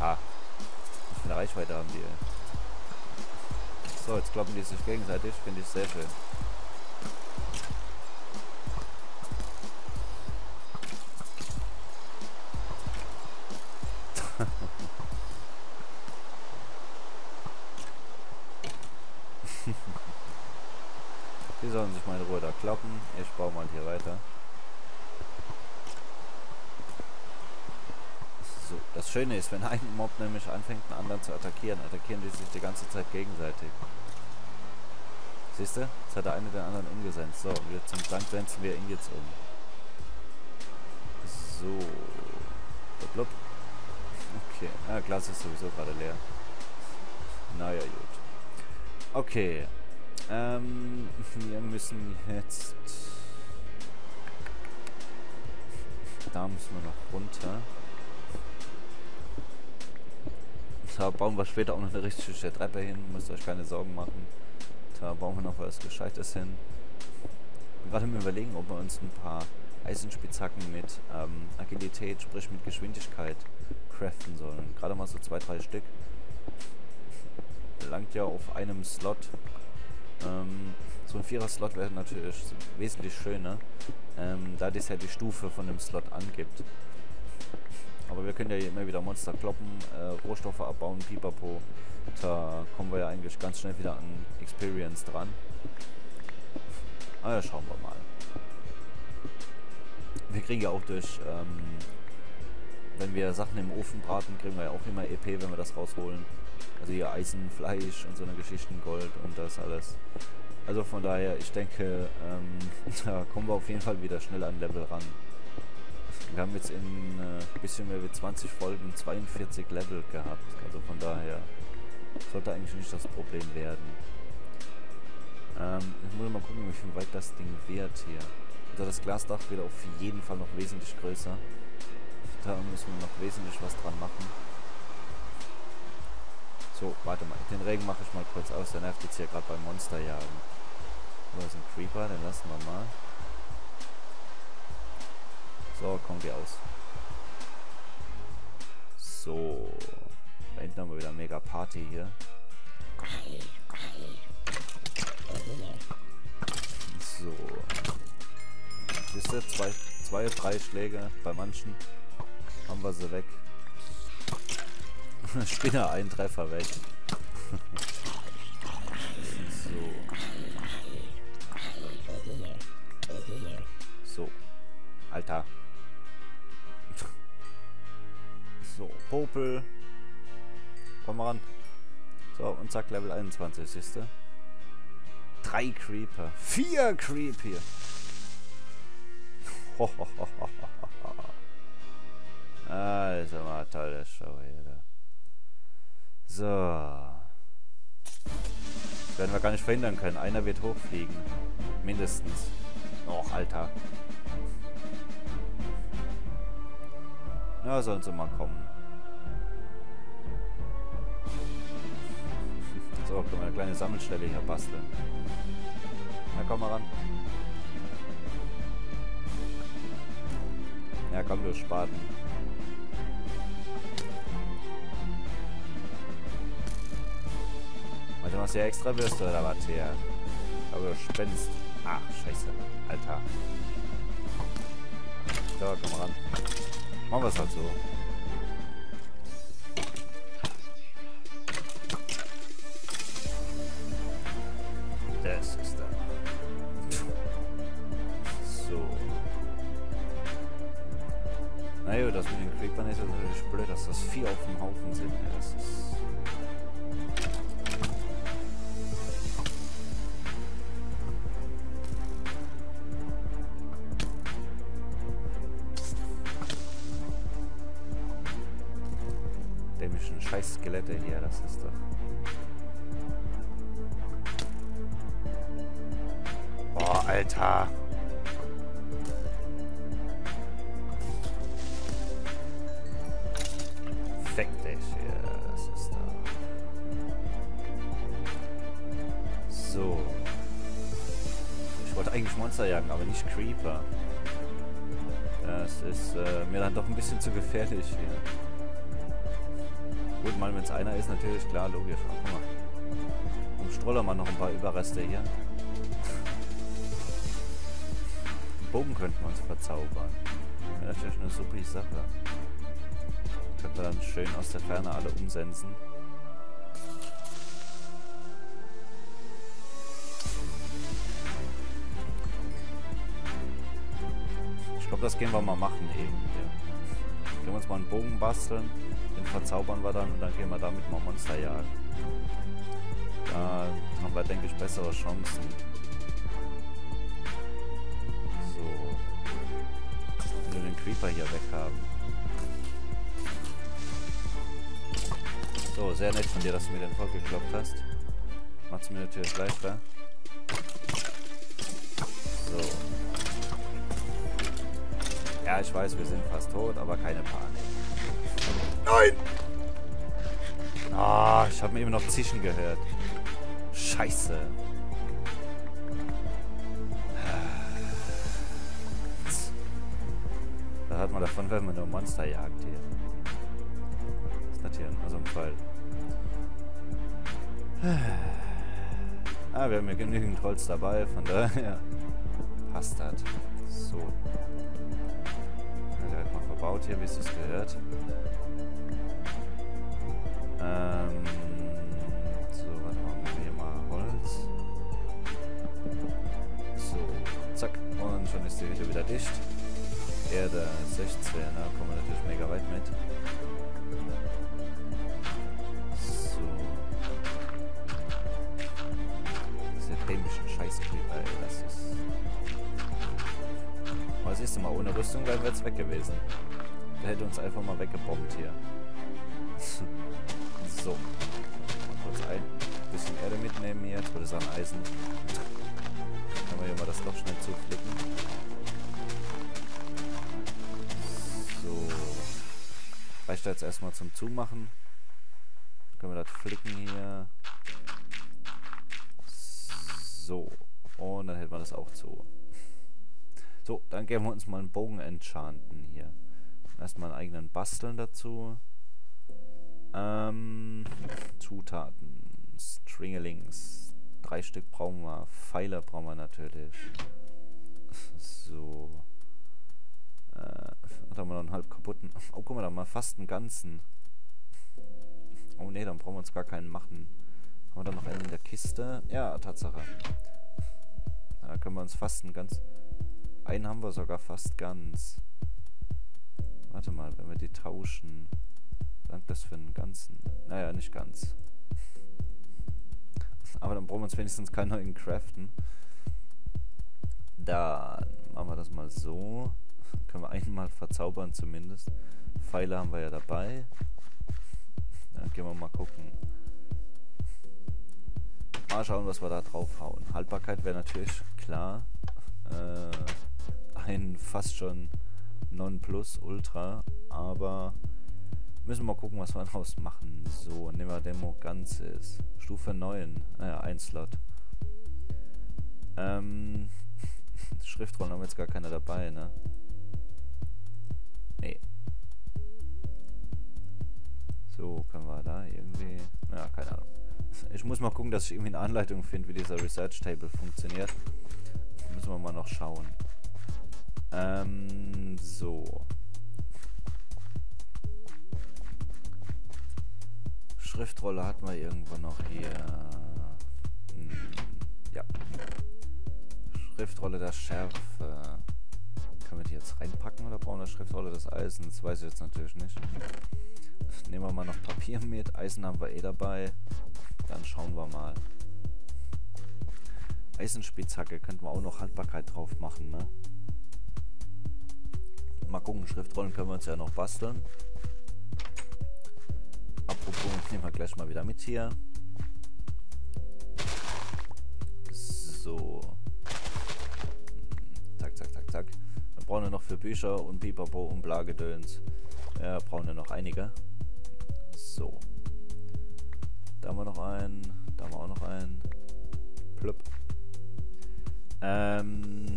Ja. Was für eine Reichweite haben die? So, jetzt kloppen die sich gegenseitig. Finde ich sehr schön. Die sollen sich mal in Ruhe da kloppen. Ich baue mal hier weiter. So, das Schöne ist, wenn ein Mob nämlich anfängt, einen anderen zu attackieren, attackieren die sich die ganze Zeit gegenseitig. Siehst du? Jetzt hat der eine den anderen umgesetzt. So, und jetzt zum Dank setzen wir ihn jetzt um. So. Blub. Okay. Ah, Glas ist sowieso gerade leer. Naja, gut. Okay. Wir müssen jetzt... Da müssen wir noch runter. Da bauen wir später auch noch eine richtige Treppe hin. Müsst euch keine Sorgen machen. Da bauen wir noch was Gescheites hin. Ich bin gerade im Überlegen, ob wir uns ein paar Eisenspitzhacken mit Agilität, sprich mit Geschwindigkeit, craften sollen. Gerade mal so 2-3 Stück. Langt ja auf einem Slot. So ein 4er-Slot wäre natürlich wesentlich schöner, da das ja die Stufe von dem Slot angibt. Aber wir können ja immer wieder Monster kloppen, Rohstoffe abbauen, pipapo. Da kommen wir ja eigentlich ganz schnell wieder an Experience dran. Aber ja, schauen wir mal. Wir kriegen ja auch durch, wenn wir Sachen im Ofen braten, kriegen wir ja auch immer EP, wenn wir das rausholen. Also hier Eisen, Fleisch und so eine Geschichten, Gold und das alles. Also von daher, ich denke, da kommen wir auf jeden Fall wieder schnell an Level ran. Wir haben jetzt in ein bisschen mehr wie 20 Folgen 42 Level gehabt. Also von daher sollte eigentlich nicht das Problem werden. Ich muss mal gucken, wie viel weit das Ding wird hier. Also das Glasdach wird auf jeden Fall noch wesentlich größer. Da müssen wir noch wesentlich was dran machen. So, warte mal, den Regen mache ich mal kurz aus, der nervt jetzt hier gerade beim Monsterjagen. Da ist ein Creeper, den lassen wir mal. So, komm, geh aus. So, da hinten haben wir wieder mega Party hier. So. Siehst du, zwei, drei Schläge bei manchen. Haben wir sie weg. Spinner, einen Treffer weg. So. So. Alter. So, Popel. Komm mal ran. So, und zack, Level 21, siehst du? 3 Creeper. 4 Creeper hier. Alter, mal tolle Show hier. So. Das werden wir gar nicht verhindern können. Einer wird hochfliegen. Mindestens. Och, Alter. Na, sollen sie mal kommen. So, können wir eine kleine Sammelstelle hier basteln. Na, komm mal ran. Ja, komm, du Spaten. Du machst ja extra Würste oder was hier? Aber du spinnst. Ach, scheiße. Alter. Da, komm mal ran. Machen wir es halt so. Das ist da. So. Naja, das mit den Creepern ist natürlich blöd, dass das Vieh auf dem Haufen sind. Ja, das ist... Scheiß Skelette hier, das ist doch. Boah, Alter. Fick dich hier, das ist doch. So. Ich wollte eigentlich Monster jagen, aber nicht Creeper. Das ist mir dann doch ein bisschen zu gefährlich hier. Gut, mal wenn es einer ist, natürlich, klar, logisch. Guck mal. Im Stroller mal noch ein paar Überreste hier. Den Bogen könnten wir uns verzaubern. Wäre natürlich eine super Sache. Können wir dann schön aus der Ferne alle umsensen. Ich glaube, das gehen wir mal machen eben hier. Gehen wir uns mal einen Bogen basteln, den verzaubern wir dann und dann gehen wir damit mal Monster jagen. Da haben wir, denke ich, bessere Chancen. So. Wenn wir den Creeper hier weghaben. So, sehr nett von dir, dass du mir den vollgekloppt hast. Macht's mir natürlich leichter. So. Ja, ich weiß, wir sind fast tot, aber keine Panik. Nein! Ah, ich habe mir eben noch zischen gehört. Scheiße. Da hat man davon, wenn man nur Monster jagt hier. Was ist das hier? Also ein Fall. Ah, wir haben ja genügend Holz dabei, von daher passt das. So. Mal verbaut hier, wie es sich gehört. So, warte mal, machen wir hier mal Holz. So, zack. Und schon ist die Hütte wieder dicht. Erde 16, da kommen wir natürlich mega weit mit. So. Diese dämlichen Scheißkleber, ey, das ist... Aber siehst du mal, ohne Rüstung wären wir jetzt weg gewesen. Der hätte uns einfach mal weggebombt hier. So. Mal kurz ein bisschen Erde mitnehmen hier. Jetzt würde ich sagen, Eisen. Können wir hier mal das Loch schnell zuflicken. So. Reicht da jetzt erstmal zum Zumachen. Dann können wir das flicken hier. So. Und dann hält man das auch zu. So, dann geben wir uns mal einen Bogen enchanten hier. Erstmal einen eigenen Basteln dazu. Zutaten. Stringelings. 3 Stück brauchen wir. Pfeile brauchen wir natürlich. So. Da haben wir noch einen halb kaputten. Oh, guck mal, da haben wir fast einen ganzen. Oh ne, dann brauchen wir uns gar keinen machen. Haben wir da noch einen in der Kiste? Ja, Tatsache. Da können wir uns fast einen ganzen... Einen haben wir sogar fast ganz. Warte mal, wenn wir die tauschen. Langt das für einen ganzen? Naja, nicht ganz. Aber dann brauchen wir uns wenigstens keinen neuen craften. Dann machen wir das mal so. Können wir einmal verzaubern zumindest. Pfeile haben wir ja dabei. Dann gehen wir mal gucken. Mal schauen, was wir da draufhauen. Haltbarkeit wäre natürlich klar. Ein fast schon Non-Plus-Ultra, aber müssen wir mal gucken, was wir daraus machen. So, nehmen wir Demo Ganzes. Stufe 9, naja, ein Slot. Schriftrollen haben wir jetzt gar keine dabei, ne? Nee. So, können wir da irgendwie... Ja, keine Ahnung. Ich muss mal gucken, dass ich irgendwie eine Anleitung finde, wie dieser Research Table funktioniert. Müssen wir mal noch schauen. So. Schriftrolle hat man irgendwo noch hier. Ja. Schriftrolle der Schärfe. Können wir die jetzt reinpacken oder brauchen wir Schriftrolle des Eisens? Weiß ich jetzt natürlich nicht. Nehmen wir mal noch Papier mit. Eisen haben wir eh dabei. Dann schauen wir mal. Eisenspitzhacke könnten wir auch noch Haltbarkeit drauf machen, ne? Mal gucken, Schriftrollen können wir uns ja noch basteln. Apropos, nehmen wir gleich mal wieder mit hier. So. Zack, zack, zack, zack. Dann brauchen wir noch für Bücher und Pipapo und Blagedöns. Ja, brauchen wir noch einige. So. Da haben wir noch einen. Da haben wir auch noch einen. Plöpp.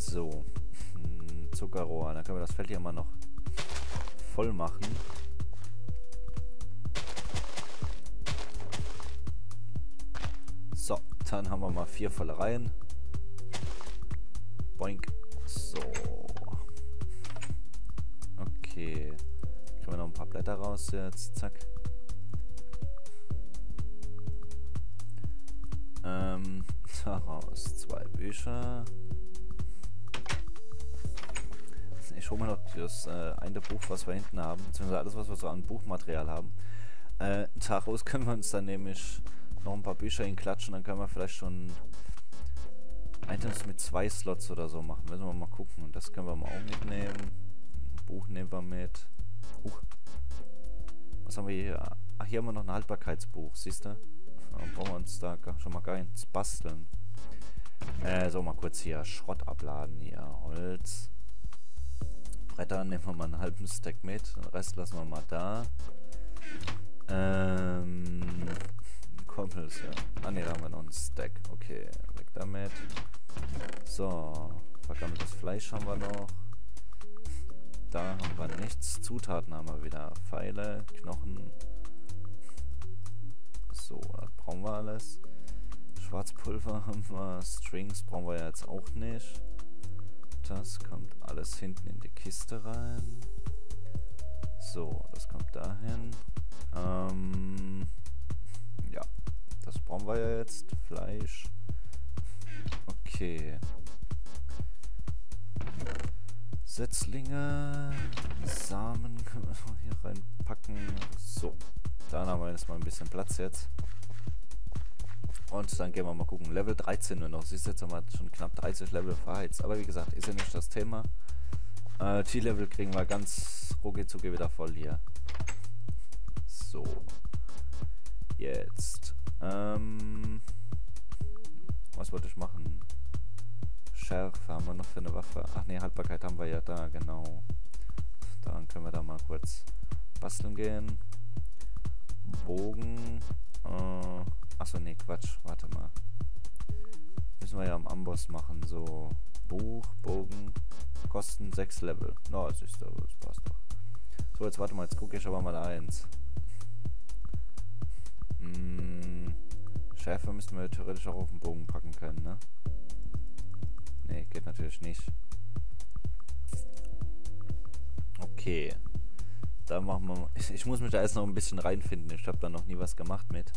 So. Zuckerrohr. Dann können wir das Feld hier mal noch voll machen. Dann haben wir mal 4 volle Reihen. Boink. So. Okay. Können wir noch ein paar Blätter raus jetzt. Zack. Daraus 2 Bücher. Ich hole mir noch das eine Buch, was wir hinten haben, beziehungsweise alles, was wir so an Buchmaterial haben. Daraus können wir uns dann nämlich noch ein paar Bücher hinklatschen, dann können wir vielleicht schon Items mit 2 Slots oder so machen. Müssen wir mal gucken. Und das können wir mal auch mitnehmen. Ein Buch nehmen wir mit. Was haben wir hier? Ach, hier haben wir noch ein Haltbarkeitsbuch, siehst du? Dann brauchen wir uns da schon mal gar nichts basteln. So, mal kurz hier Schrott abladen. Hier, Holz. Bretter, nehmen wir mal einen halben Stack mit. Den Rest lassen wir mal da. Koppels, ja. Ah ne, da haben wir noch einen Stack. Okay, weg damit. So, vergammeltes Fleisch haben wir noch. Da haben wir nichts. Zutaten haben wir wieder. Pfeile, Knochen. So, das brauchen wir alles. Schwarzpulver haben wir. Strings brauchen wir jetzt auch nicht. Das kommt alles hinten in die Kiste rein. So, das kommt dahin. Ja, das brauchen wir ja jetzt. Fleisch. Okay. Setzlinge. Samen können wir mal hier reinpacken. So. Dann haben wir jetzt mal ein bisschen Platz jetzt. Und dann gehen wir mal gucken. Level 13 nur noch. Siehst du, jetzt haben wir schon knapp 30 Level verheizt. Aber wie gesagt, ist ja nicht das Thema. Die Level kriegen wir ganz rucki-zucki wieder voll hier. So. Jetzt. Was wollte ich machen? Schärfe haben wir noch für eine Waffe. Ach ne, Haltbarkeit haben wir ja da, genau. Dann können wir da mal kurz basteln gehen. Bogen. Achso, nee, Quatsch. Warte mal. Müssen wir ja am Amboss machen. So, Buch, Bogen. Kosten 6 Level. Na, das ist doch, das passt doch. So, jetzt warte mal. Jetzt gucke ich aber mal eins. Schärfe müssen wir theoretisch auch auf den Bogen packen können, ne? Ne, geht natürlich nicht. Okay. Dann machen wir mal. Ich muss mich da erst noch ein bisschen reinfinden. Ich habe da noch nie was gemacht mit.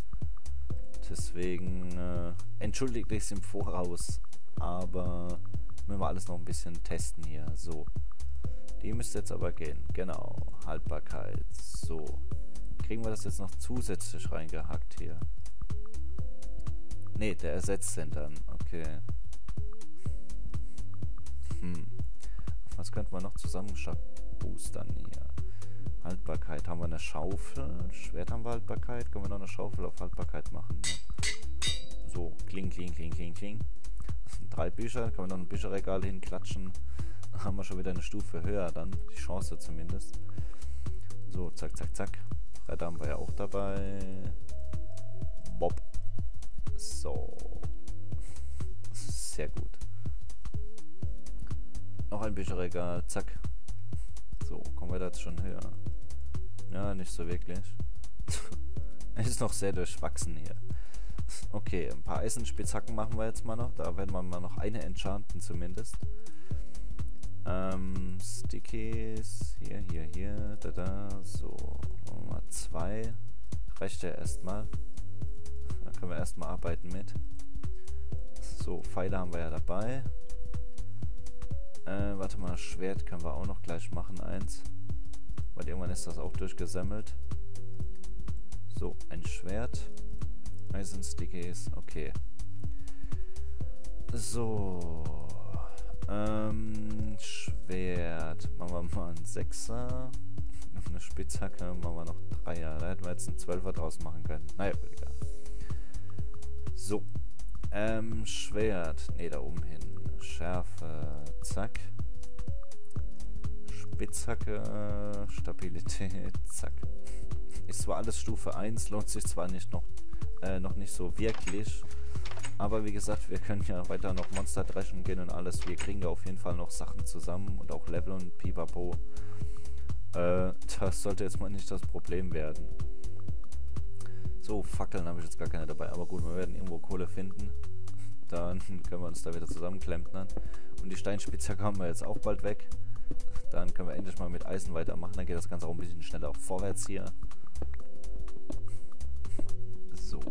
Deswegen entschuldigt ich es im Voraus. Aber müssen wir alles noch ein bisschen testen hier. So. Die müsste jetzt aber gehen. Genau. Haltbarkeit. So. Kriegen wir das jetzt noch zusätzlich reingehackt hier? Ne, der ersetzt den dann. Okay. Was könnten wir noch zusammenboostern hier? Haltbarkeit. Haben wir eine Schaufel? Schwert haben wir Haltbarkeit. Können wir noch eine Schaufel auf Haltbarkeit machen? Ne? So, kling, kling, kling, kling, kling. 3 Bücher. Können wir noch ein Bücherregal hinklatschen? Dann haben wir schon wieder eine Stufe höher dann. Die Chance zumindest. So, zack, zack, zack. Bretter haben wir ja auch dabei. Bob. So. Sehr gut. Noch ein Bücherregal. Zack. So, kommen wir da jetzt schon höher. Ja, nicht so wirklich. Es ist noch sehr durchwachsen hier. Okay, ein paar Eisenspitzhacken machen wir jetzt mal noch. Da werden wir mal noch eine enchanten zumindest. Stickies. Hier, hier, hier. Da, da. So, mal 2. Reicht ja erstmal. Da können wir erstmal arbeiten mit. So, Pfeile haben wir ja dabei. Warte mal, Schwert können wir auch noch gleich machen, eins. Weil irgendwann ist das auch durchgesammelt. So, ein Schwert. Eisenstickies, okay. So. Schwert. Machen wir mal einen 6er. Und eine Spitzhacke machen wir noch 3er. Da hätten wir jetzt einen 12er draus machen können. Naja, egal. So. Schwert. Ne, da oben hin. Schärfe, zack. Spitzhacke, Stabilität, zack. Ist zwar alles Stufe 1, lohnt sich zwar nicht noch nicht so wirklich, aber wie gesagt, wir können ja weiter noch Monster dreschen gehen und alles. Wir kriegen ja auf jeden Fall noch Sachen zusammen und auch Level und Pipapo. Das sollte jetzt mal nicht das Problem werden. So, Fackeln habe ich jetzt gar keine dabei, aber gut, wir werden irgendwo Kohle finden. Dann können wir uns da wieder zusammenklempnern. Und die Steinspitzer kommen wir jetzt auch bald weg. Dann können wir endlich mal mit Eisen weitermachen. Dann geht das Ganze auch ein bisschen schneller vorwärts hier. So,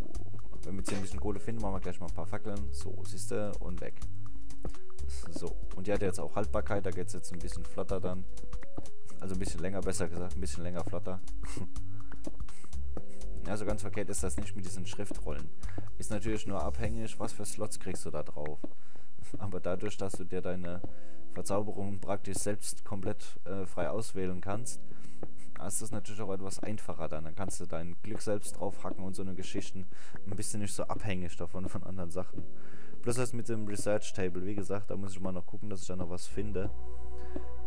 wenn wir jetzt hier ein bisschen Kohle finden, machen wir gleich mal ein paar Fackeln. So, siehst du, und weg. So, und die hat jetzt auch Haltbarkeit. Da geht es jetzt ein bisschen flotter dann. Also ein bisschen länger, besser gesagt, ein bisschen länger flotter. Also ganz verkehrt ist das nicht mit diesen Schriftrollen. Ist natürlich nur abhängig, was für Slots kriegst du da drauf. Aber dadurch, dass du dir deine Verzauberungen praktisch selbst komplett frei auswählen kannst, ist das natürlich auch etwas einfacher dann. Dann kannst du dein Glück selbst draufhacken und so eine Geschichten. Ein bisschen nicht so abhängig davon von anderen Sachen. Bloß das mit dem Research Table, wie gesagt, da muss ich mal noch gucken, dass ich da noch was finde.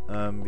Wie